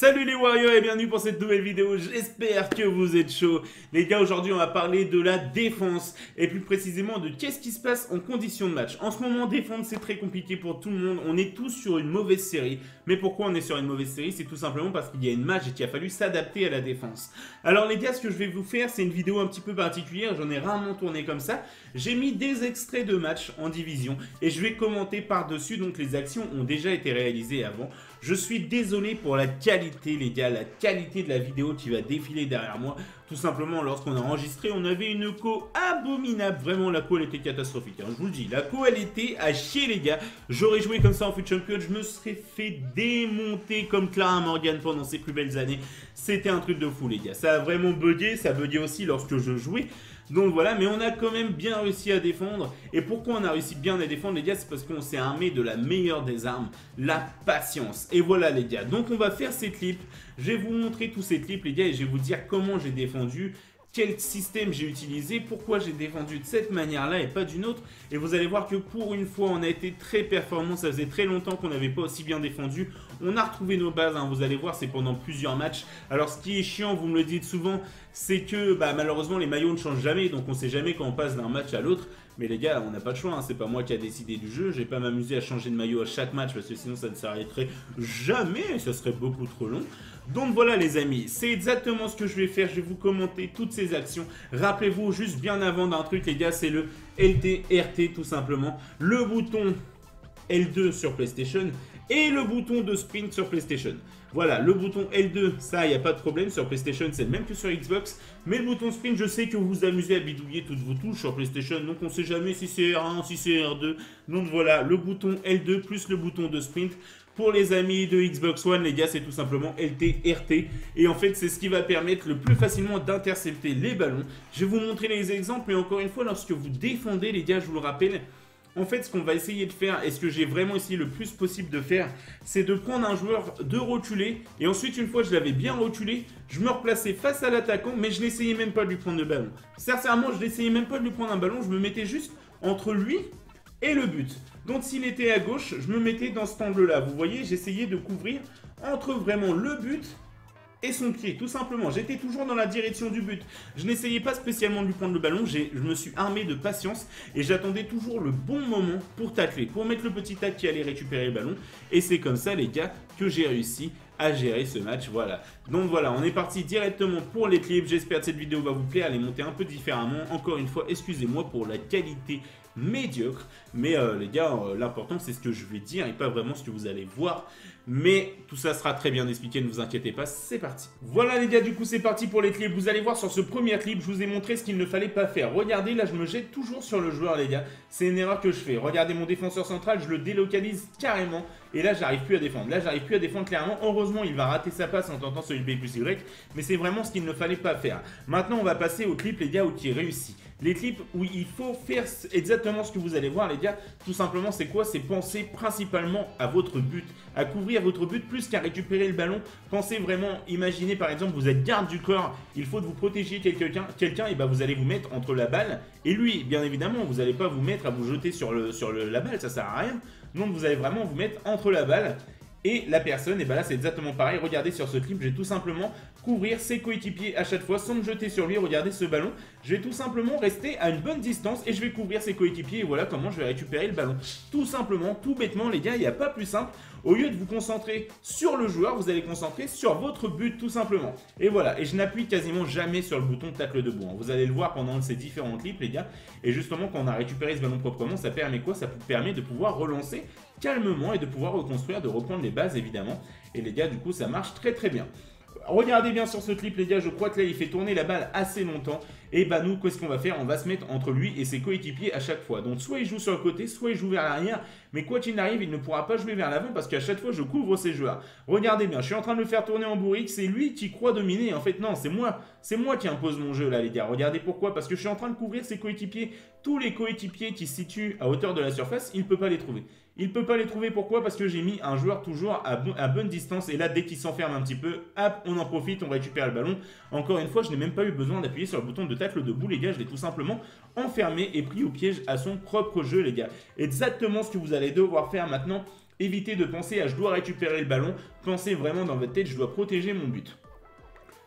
Salut les Warriors et bienvenue pour cette nouvelle vidéo, j'espère que vous êtes chauds. Les gars, aujourd'hui on va parler de la défense et plus précisément de qu'est-ce qui se passe en condition de match. En ce moment, défendre c'est très compliqué pour tout le monde, on est tous sur une mauvaise série. Mais pourquoi on est sur une mauvaise série? C'est tout simplement parce qu'il y a une match et qu'il a fallu s'adapter à la défense. Alors les gars, ce que je vais vous faire, c'est une vidéo un petit peu particulière, j'en ai rarement tourné comme ça. J'ai mis des extraits de matchs en division et je vais commenter par-dessus, donc les actions ont déjà été réalisées avant. Je suis désolé pour la qualité, les gars, la qualité de la vidéo qui va défiler derrière moi. Tout simplement, lorsqu'on a enregistré, on avait une co abominable. Vraiment, la co, elle était catastrophique, hein. Je vous le dis, la co, elle était à chier, les gars. J'aurais joué comme ça en Future Cup, je me serais fait démonter comme Clara Morgan pendant ses plus belles années. C'était un truc de fou, les gars. Ça a vraiment bugué, ça buguait aussi lorsque je jouais. Donc voilà, mais on a quand même bien réussi à défendre. Et pourquoi on a réussi bien à défendre, les gars? C'est parce qu'on s'est armé de la meilleure des armes, la patience. Et voilà, les gars, donc on va faire ces clips. Je vais vous montrer tous ces clips, les gars, et je vais vous dire comment j'ai défendu, quel système j'ai utilisé, pourquoi j'ai défendu de cette manière-là et pas d'une autre. Et vous allez voir que pour une fois, on a été très performant. Ça faisait très longtemps qu'on n'avait pas aussi bien défendu. On a retrouvé nos bases, hein. Vous allez voir, c'est pendant plusieurs matchs. Alors ce qui est chiant, vous me le dites souvent, c'est que malheureusement les maillots ne changent jamais. Donc on ne sait jamais quand on passe d'un match à l'autre. Mais les gars, on n'a pas de choix, hein. C'est pas moi qui a décidé du jeu. Je vais pas m'amuser à changer de maillot à chaque match parce que sinon ça ne s'arrêterait jamais. Ça serait beaucoup trop long. Donc voilà les amis, c'est exactement ce que je vais faire. Je vais vous commenter toutes ces actions. Rappelez-vous juste bien avant d'un truc les gars, c'est le LDRT tout simplement. Le bouton L2 sur PlayStation et le bouton de sprint sur PlayStation. Voilà, le bouton L2, ça, il n'y a pas de problème. Sur PlayStation, c'est le même que sur Xbox. Mais le bouton sprint, je sais que vous vous amusez à bidouiller toutes vos touches sur PlayStation. Donc, on ne sait jamais si c'est R1, si c'est R2. Donc, voilà, le bouton L2 plus le bouton de sprint. Pour les amis de Xbox One, les gars, c'est tout simplement LTRT. Et en fait, c'est ce qui va permettre le plus facilement d'intercepter les ballons. Je vais vous montrer les exemples. Mais encore une fois, lorsque vous défendez, les gars, je vous le rappelle, en fait, ce qu'on va essayer de faire, et ce que j'ai vraiment essayé le plus possible de faire, c'est de prendre un joueur, de reculer, et ensuite, une fois que je l'avais bien reculé, je me replaçais face à l'attaquant, mais je n'essayais même pas de lui prendre le ballon. Sincèrement, je n'essayais même pas de lui prendre un ballon, je me mettais juste entre lui et le but. Donc, s'il était à gauche, je me mettais dans cet angle-là. Vous voyez, j'essayais de couvrir entre vraiment le but et son pied, tout simplement. J'étais toujours dans la direction du but. Je n'essayais pas spécialement de lui prendre le ballon. Je me suis armé de patience et j'attendais toujours le bon moment pour tacler, pour mettre le petit tac qui allait récupérer le ballon. Et c'est comme ça, les gars, que j'ai réussi à gérer ce match. Voilà. Donc voilà, on est parti directement pour les clips. J'espère que cette vidéo va vous plaire. Elle est montée un peu différemment. Encore une fois, excusez-moi pour la qualité médiocre, mais les gars, l'important c'est ce que je vais dire et pas vraiment ce que vous allez voir, mais tout ça sera très bien expliqué, ne vous inquiétez pas, c'est parti. Voilà les gars, du coup c'est parti pour les clips. Vous allez voir, sur ce premier clip, je vous ai montré ce qu'il ne fallait pas faire. Regardez, là je me jette toujours sur le joueur les gars, c'est une erreur que je fais. Regardez mon défenseur central, je le délocalise carrément et là j'arrive plus à défendre, clairement. Heureusement il va rater sa passe en tentant celui de B+Y, mais c'est vraiment ce qu'il ne fallait pas faire. Maintenant on va passer au clip les gars où qui réussit. Les clips où il faut faire exactement ce que vous allez voir les gars, tout simplement c'est quoi? C'est penser principalement à votre but, à couvrir votre but plus qu'à récupérer le ballon. Pensez vraiment, imaginez par exemple vous êtes garde du corps, il faut que vous protégiez quelqu'un et vous allez vous mettre entre la balle et lui. Bien évidemment vous n'allez pas vous mettre à vous jeter sur, la balle, ça sert à rien. Donc vous allez vraiment vous mettre entre la balle et la personne, et là c'est exactement pareil. Regardez sur ce clip, je vais tout simplement couvrir ses coéquipiers à chaque fois sans me jeter sur lui. Regardez ce ballon, je vais tout simplement rester à une bonne distance et je vais couvrir ses coéquipiers. Et voilà comment je vais récupérer le ballon. Tout simplement, tout bêtement les gars, il n'y a pas plus simple. Au lieu de vous concentrer sur le joueur, vous allez concentrer sur votre but tout simplement. Et voilà, et je n'appuie quasiment jamais sur le bouton tacle debout, hein. Vous allez le voir pendant ces différents clips les gars. Et justement quand on a récupéré ce ballon proprement, ça permet quoi? Ça permet de pouvoir relancer calmement et de pouvoir reconstruire, de reprendre les bases évidemment. Et les gars du coup ça marche très très bien. Regardez bien sur ce clip les gars, je crois que là il fait tourner la balle assez longtemps. Et nous qu'est-ce qu'on va faire? On va se mettre entre lui et ses coéquipiers à chaque fois. Donc soit il joue sur le côté, soit il joue vers l'arrière. Mais quoi qu'il n'arrive, il ne pourra pas jouer vers l'avant parce qu'à chaque fois je couvre ses joueurs. Regardez bien, je suis en train de le faire tourner en bourrique. C'est lui qui croit dominer, en fait non, c'est moi qui impose mon jeu là les gars. Regardez pourquoi, parce que je suis en train de couvrir ses coéquipiers. Tous les coéquipiers qui se situent à hauteur de la surface, il ne peut pas les trouver. Il ne peut pas les trouver, pourquoi? Parce que j'ai mis un joueur toujours à bonne distance. Et là, dès qu'il s'enferme un petit peu, hop, on en profite, on récupère le ballon. Encore une fois, je n'ai même pas eu besoin d'appuyer sur le bouton de tacle debout, les gars. Je l'ai tout simplement enfermé et pris au piège à son propre jeu, les gars. Exactement ce que vous allez devoir faire maintenant Évitez de penser à je dois récupérer le ballon, pensez vraiment dans votre tête je dois protéger mon but.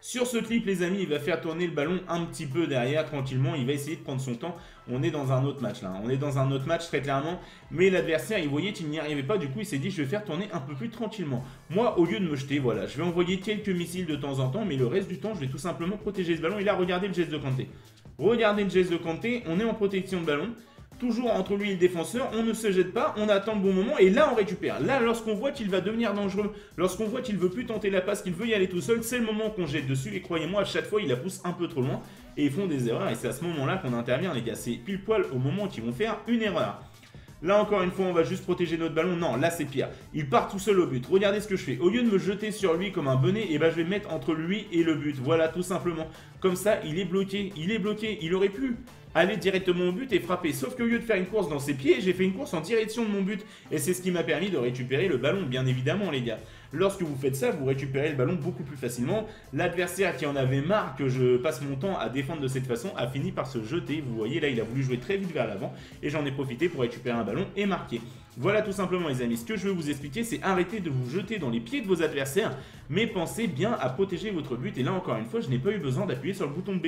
Sur ce clip les amis, il va faire tourner le ballon un petit peu derrière tranquillement, il va essayer de prendre son temps. On est dans un autre match là, on est dans un autre match très clairement. Mais l'adversaire, il voyait qu'il n'y arrivait pas, du coup il s'est dit je vais faire tourner un peu plus tranquillement. Moi au lieu de me jeter, voilà, je vais envoyer quelques missiles de temps en temps, mais le reste du temps je vais tout simplement protéger ce ballon. Et là regardez le geste de Kanté. Regardez le geste de Kanté, on est en protection de ballon. Toujours entre lui et le défenseur, on ne se jette pas, on attend le bon moment et là on récupère. Là lorsqu'on voit qu'il va devenir dangereux, lorsqu'on voit qu'il ne veut plus tenter la passe, qu'il veut y aller tout seul, c'est le moment qu'on jette dessus et croyez-moi à chaque fois il la pousse un peu trop loin et ils font des erreurs et c'est à ce moment là qu'on intervient les gars, c'est pile poil au moment qu'ils vont faire une erreur. Là encore une fois on va juste protéger notre ballon, non là c'est pire, il part tout seul au but, regardez ce que je fais, au lieu de me jeter sur lui comme un bonnet, eh ben, je vais mettre entre lui et le but, voilà tout simplement, comme ça il est bloqué, il aurait pu aller directement au but et frapper. Sauf qu'au lieu de faire une course dans ses pieds, j'ai fait une course en direction de mon but. Et c'est ce qui m'a permis de récupérer le ballon, bien évidemment, les gars. Lorsque vous faites ça, vous récupérez le ballon beaucoup plus facilement. L'adversaire qui en avait marre que je passe mon temps à défendre de cette façon a fini par se jeter. Vous voyez, là, il a voulu jouer très vite vers l'avant. Et j'en ai profité pour récupérer un ballon et marquer. Voilà tout simplement les amis, ce que je veux vous expliquer c'est arrêter de vous jeter dans les pieds de vos adversaires mais pensez bien à protéger votre but et là encore une fois je n'ai pas eu besoin d'appuyer sur le bouton B.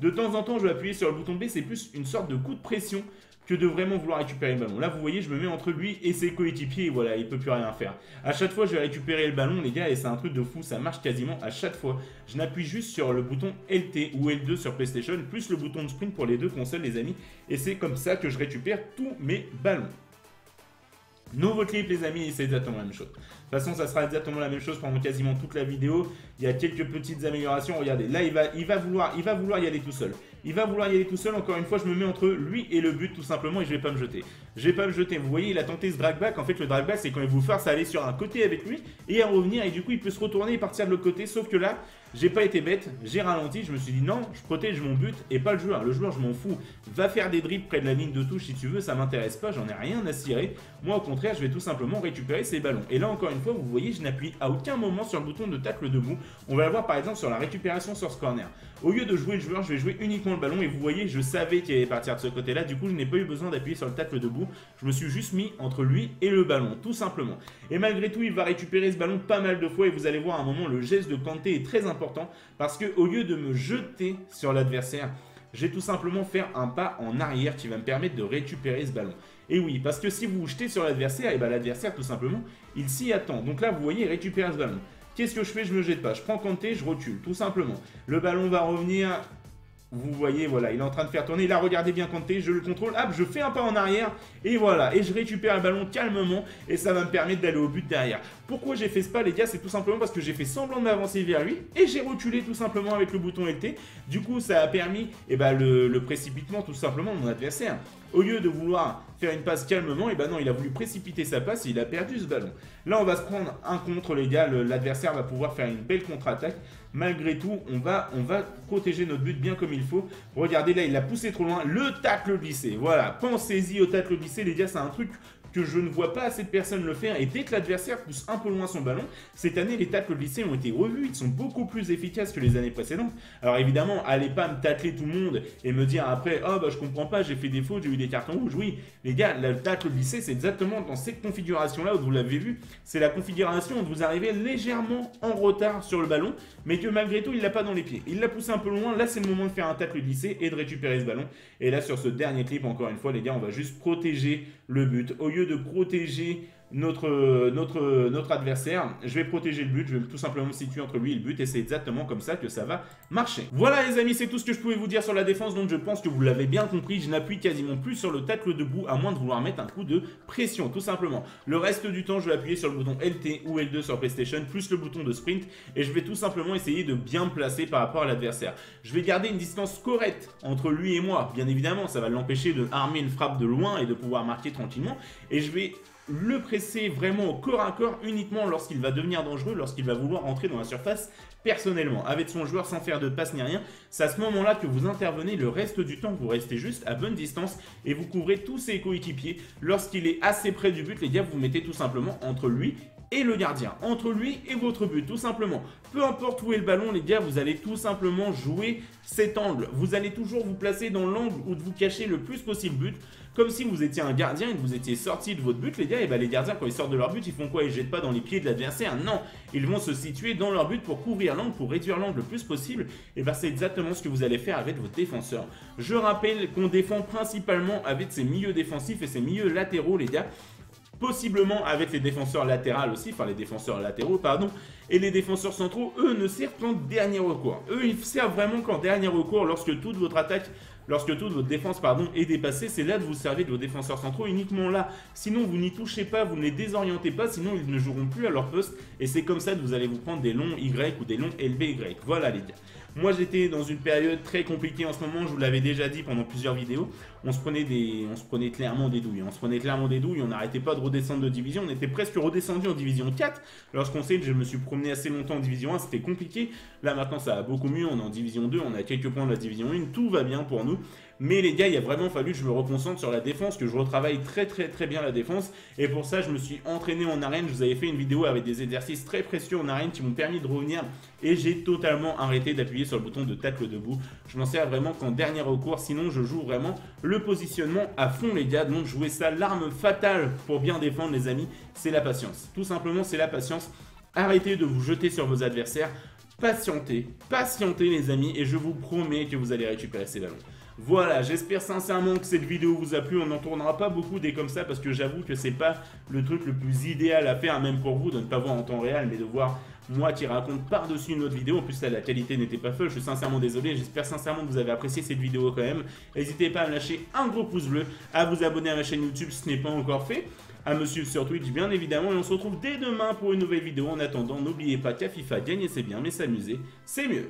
De temps en temps je vais appuyer sur le bouton B, c'est plus une sorte de coup de pression que de vraiment vouloir récupérer le ballon. Là vous voyez je me mets entre lui et ses coéquipiers et voilà il ne peut plus rien faire. À chaque fois je vais récupérer le ballon les gars et c'est un truc de fou, ça marche quasiment à chaque fois. Je n'appuie juste sur le bouton LT ou L2 sur PlayStation plus le bouton de sprint pour les deux consoles les amis et c'est comme ça que je récupère tous mes ballons. Nouveau clip les amis, c'est exactement la même chose. De toute façon ça sera exactement la même chose pendant quasiment toute la vidéo. Il y a quelques petites améliorations, regardez, là il va vouloir y aller tout seul. Il va vouloir y aller tout seul, encore une fois je me mets entre lui et le but tout simplement et je vais pas me jeter. Je vais pas me jeter, vous voyez il a tenté ce drag back, en fait le drag back c'est quand il vous force à aller sur un côté avec lui et à revenir et du coup il peut se retourner et partir de l'autre côté sauf que là j'ai pas été bête, j'ai ralenti, je me suis dit non je protège mon but et pas le joueur, le joueur je m'en fous, va faire des dribbles près de la ligne de touche si tu veux, ça m'intéresse pas, j'en ai rien à cirer, moi au contraire je vais tout simplement récupérer ses ballons. Et là encore une fois vous voyez je n'appuie à aucun moment sur le bouton de tacle debout, on va le voir par exemple sur la récupération sur ce corner, au lieu de jouer le joueur je vais jouer uniquement le ballon et vous voyez je savais qu'il allait partir de ce côté là du coup je n'ai pas eu besoin d'appuyer sur le tacle debout, je me suis juste mis entre lui et le ballon tout simplement et malgré tout il va récupérer ce ballon pas mal de fois et vous allez voir à un moment le geste de Kanté est très important parce que au lieu de me jeter sur l'adversaire j'ai tout simplement faire un pas en arrière qui va me permettre de récupérer ce ballon. Et oui, parce que si vous vous jetez sur l'adversaire et bien l'adversaire tout simplement il s'y attend, donc là vous voyez il récupère ce ballon, qu'est-ce que je fais, je me jette pas, je prends Kanté, je recule tout simplement, le ballon va revenir. Vous voyez, voilà, il est en train de faire tourner. Là, regardez bien Kanté, je le contrôle. Hop, je fais un pas en arrière. Et voilà, et je récupère le ballon calmement. Et ça va me permettre d'aller au but derrière. Pourquoi j'ai fait ce pas, les gars? C'est tout simplement parce que j'ai fait semblant de m'avancer vers lui. Et j'ai reculé tout simplement avec le bouton LT. Du coup, ça a permis le précipitement tout simplement de mon adversaire. Au lieu de vouloir faire une passe calmement, et ben non, il a voulu précipiter sa passe et il a perdu ce ballon. Là, on va se prendre un contre, les gars. L'adversaire va pouvoir faire une belle contre-attaque. Malgré tout, on va protéger notre but bien comme il faut. Regardez, là, il l'a poussé trop loin. Le tacle glissé. Voilà, pensez-y au tacle glissé, les gars, c'est un truc que je ne vois pas assez de personnes le faire et dès que l'adversaire pousse un peu loin son ballon, cette année les tacles glissés ont été revus, ils sont beaucoup plus efficaces que les années précédentes. Alors évidemment, allez pas me tacler tout le monde et me dire après oh bah je comprends pas, j'ai fait des fautes, j'ai eu des cartons rouges. Oui, les gars, le tacle glissé c'est exactement dans cette configuration là où vous l'avez vu, c'est la configuration où vous arrivez légèrement en retard sur le ballon, mais que malgré tout il l'a pas dans les pieds, il l'a poussé un peu loin. Là c'est le moment de faire un tacle glissé et de récupérer ce ballon. Et là sur ce dernier clip, encore une fois les gars, on va juste protéger le but au lieu de protéger notre adversaire. Je vais protéger le but, je vais tout simplement me situer entre lui et le but et c'est exactement comme ça que ça va marcher. Voilà les amis, c'est tout ce que je pouvais vous dire sur la défense, donc je pense que vous l'avez bien compris, je n'appuie quasiment plus sur le tacle debout à moins de vouloir mettre un coup de pression tout simplement. Le reste du temps je vais appuyer sur le bouton LT ou L2 sur PlayStation plus le bouton de sprint et je vais tout simplement essayer de bien me placer par rapport à l'adversaire. Je vais garder une distance correcte entre lui et moi, bien évidemment ça va l'empêcher de armer une frappe de loin et de pouvoir marquer tranquillement, et je vais le presser vraiment au corps à corps uniquement lorsqu'il va devenir dangereux, lorsqu'il va vouloir entrer dans la surface personnellement, avec son joueur sans faire de passe ni rien. C'est à ce moment-là que vous intervenez, le reste du temps vous restez juste à bonne distance et vous couvrez tous ses coéquipiers. Lorsqu'il est assez près du but, les gars, vous mettez tout simplement entre lui et le gardien, entre lui et votre but, tout simplement. Peu importe où est le ballon, les gars, vous allez tout simplement jouer cet angle. Vous allez toujours vous placer dans l'angle où vous cachez le plus possible but, comme si vous étiez un gardien et que vous étiez sorti de votre but, les gars. Et bah, les gardiens, quand ils sortent de leur but, ils font quoi? Ils jettent pas dans les pieds de l'adversaire, non, ils vont se situer dans leur but pour couvrir l'angle, pour réduire l'angle le plus possible. Et bah, c'est exactement ce que vous allez faire avec votre défenseur. Je rappelle qu'on défend principalement avec ses milieux défensifs et ses milieux latéraux, les gars, possiblement avec les défenseurs latéraux aussi, enfin les défenseurs latéraux, pardon, et les défenseurs centraux, eux, ne servent qu'en dernier recours. Eux, ils servent vraiment qu'en dernier recours lorsque toute votre attaque, lorsque toute votre défense, pardon, est dépassée. C'est là que vous servez de vos défenseurs centraux, uniquement là. Sinon, vous n'y touchez pas, vous ne les désorientez pas, sinon ils ne joueront plus à leur poste. Et c'est comme ça que vous allez vous prendre des longs Y ou des longs LBY. Voilà les gars. Moi, j'étais dans une période très compliquée en ce moment, je vous l'avais déjà dit pendant plusieurs vidéos. On se prenait clairement des douilles. On se prenait clairement des douilles, on n'arrêtait pas de redescendre de division. On était presque redescendu en division 4. Lorsqu'on sait que je me suis promené assez longtemps en division 1, c'était compliqué. Là, maintenant, ça va beaucoup mieux. On est en division 2, on a quelques points de la division 1. Tout va bien pour nous. Mais les gars, il a vraiment fallu que je me reconcentre sur la défense, que je retravaille très bien la défense. Et pour ça, je me suis entraîné en arène. Je vous avais fait une vidéo avec des exercices très précieux en arène qui m'ont permis de revenir. Et j'ai totalement arrêté d'appuyer sur le bouton de tacle debout. Je m'en sers vraiment qu'en dernier recours. Sinon, je joue vraiment le positionnement à fond, les gars. Donc, jouer ça, l'arme fatale pour bien défendre, les amis, c'est la patience. Tout simplement, c'est la patience. Arrêtez de vous jeter sur vos adversaires. Patientez, patientez les amis, et je vous promets que vous allez récupérer ces ballons. Voilà, j'espère sincèrement que cette vidéo vous a plu. On n'en tournera pas beaucoup des comme ça parce que j'avoue que c'est pas le truc le plus idéal à faire, même pour vous, de ne pas voir en temps réel, mais de voir moi qui raconte par-dessus une autre vidéo. En plus là, la qualité n'était pas folle, je suis sincèrement désolé. J'espère sincèrement que vous avez apprécié cette vidéo quand même. N'hésitez pas à me lâcher un gros pouce bleu, à vous abonner à ma chaîne YouTube si ce n'est pas encore fait, à me suivre sur Twitch bien évidemment, et on se retrouve dès demain pour une nouvelle vidéo. En attendant, n'oubliez pas qu'à FIFA, gagner c'est bien, mais s'amuser c'est mieux.